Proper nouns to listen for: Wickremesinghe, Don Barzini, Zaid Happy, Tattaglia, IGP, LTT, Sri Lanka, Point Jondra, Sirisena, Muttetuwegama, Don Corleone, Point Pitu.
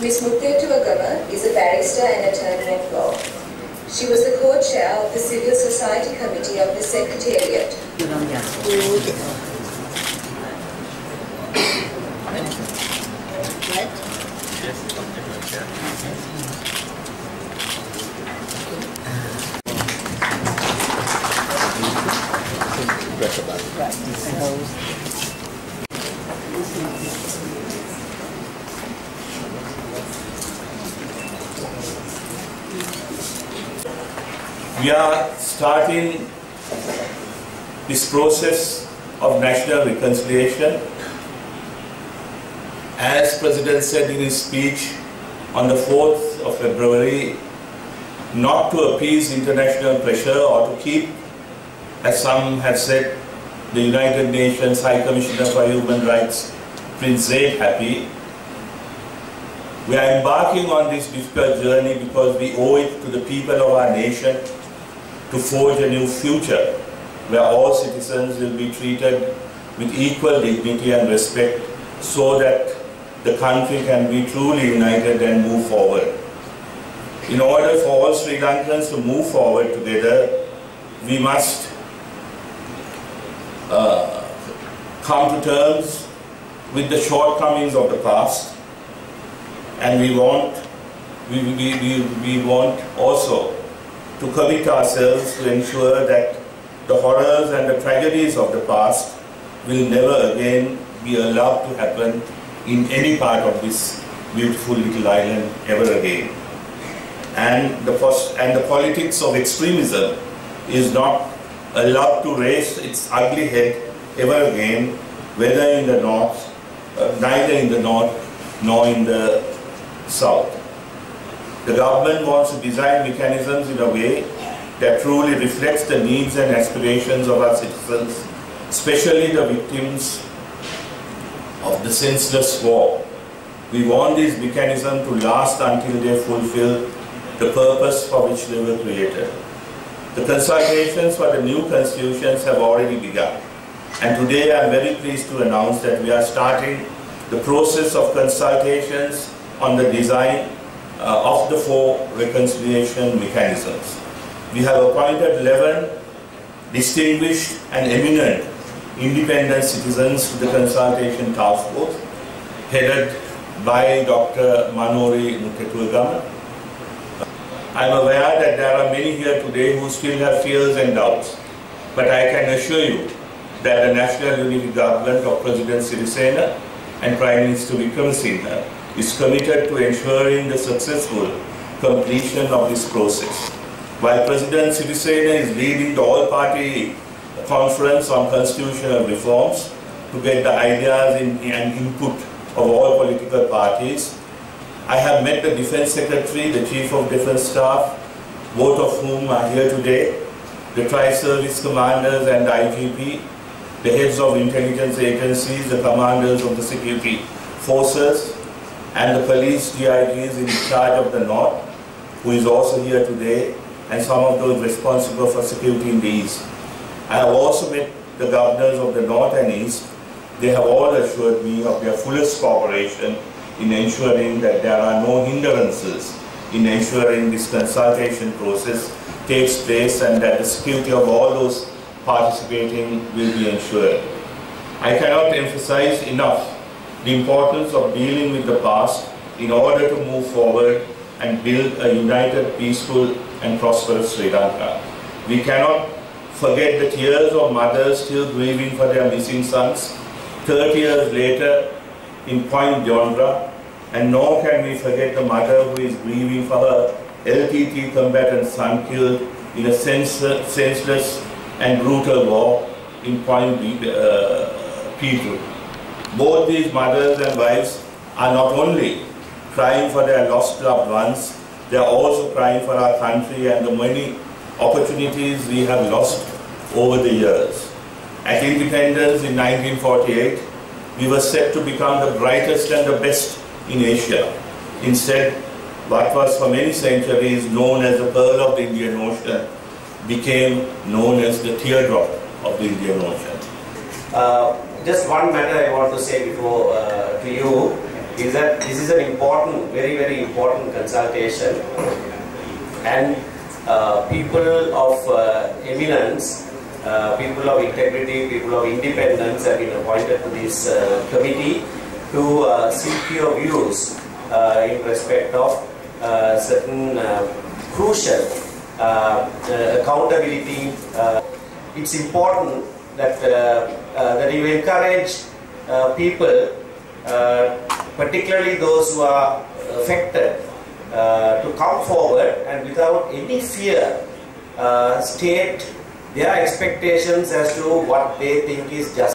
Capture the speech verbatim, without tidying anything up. Miz Muttetuwegama is a barrister and attorney at law. She was the co-chair of the Civil Society Committee of the Secretariat. We are starting this process of national reconciliation. As President said in his speech on the fourth of February, not to appease international pressure or to keep, as some have said, the United Nations High Commissioner for Human Rights, Prince Zaid Happy. We are embarking on this difficult journey because we owe it to the people of our nation to forge a new future where all citizens will be treated with equal dignity and respect so that the country can be truly united and move forward. In order for all Sri Lankans to move forward together, we must uh, come to terms with the shortcomings of the past, and we want, we, we, we, we want also to commit ourselves to ensure that the horrors and the tragedies of the past will never again be allowed to happen in any part of this beautiful little island ever again. And the, and the politics of extremism is not allowed to raise its ugly head ever again, whether in the north, uh, neither in the north nor in the south. The government wants to design mechanisms in a way that truly reflects the needs and aspirations of our citizens, especially the victims of the senseless war. We want these mechanisms to last until they fulfill the purpose for which they were created. The consultations for the new constitutions have already begun, and today I am very pleased to announce that we are starting the process of consultations on the design Uh, of the four reconciliation mechanisms. We have appointed eleven distinguished and eminent independent citizens to the consultation task force, headed by Doctor Manori Muttetuwegama. I am aware that there are many here today who still have fears and doubts, but I can assure you that the National Unity Government of President Sirisena and Prime Minister Wickremesinghe is committed to ensuring the successful completion of this process. While President Sirisena is leading the all-party conference on constitutional reforms to get the ideas in, and input of all political parties, I have met the Defence Secretary, the Chief of Defence Staff, both of whom are here today, the Tri-Service Commanders and the I G P, the heads of intelligence agencies, the commanders of the security forces, and the police D I Gs in charge of the North, who is also here today, and some of those responsible for security in the East. I have also met the governors of the North and East. They have all assured me of their fullest cooperation in ensuring that there are no hindrances in ensuring this consultation process takes place and that the security of all those participating will be ensured. I cannot emphasize enough the importance of dealing with the past in order to move forward and build a united, peaceful and prosperous Sri Lanka. We cannot forget the tears of mothers still grieving for their missing sons thirty years later in Point Jondra, and nor can we forget the mother who is grieving for her L T T combatant son killed in a senseless, senseless and brutal war in Point Pitu. Both these mothers and wives are not only crying for their lost loved ones, they are also crying for our country and the many opportunities we have lost over the years. At independence in nineteen forty-eight, we were set to become the brightest and the best in Asia. Instead, what was for many centuries known as the pearl of the Indian Ocean became known as the teardrop of the Indian Ocean. Uh, just one matter I want to say before uh, to you is that this is an important, very very important consultation, and uh, people of uh, eminence, uh, people of integrity, people of independence have been appointed to this uh, committee to uh, seek your views uh, in respect of uh, certain uh, crucial Uh, uh, accountability. Uh, it's important that uh, uh, that you encourage uh, people, uh, particularly those who are affected, uh, to come forward and without any fear uh, state their expectations as to what they think is just.